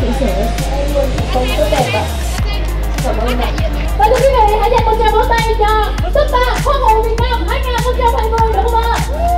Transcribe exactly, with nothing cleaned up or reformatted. Và thưa quý vị, hãy dành một tràng vỗ tay cho top ba hoa hậu Việt Nam hai nghìn không trăm hai mươi được không ạ?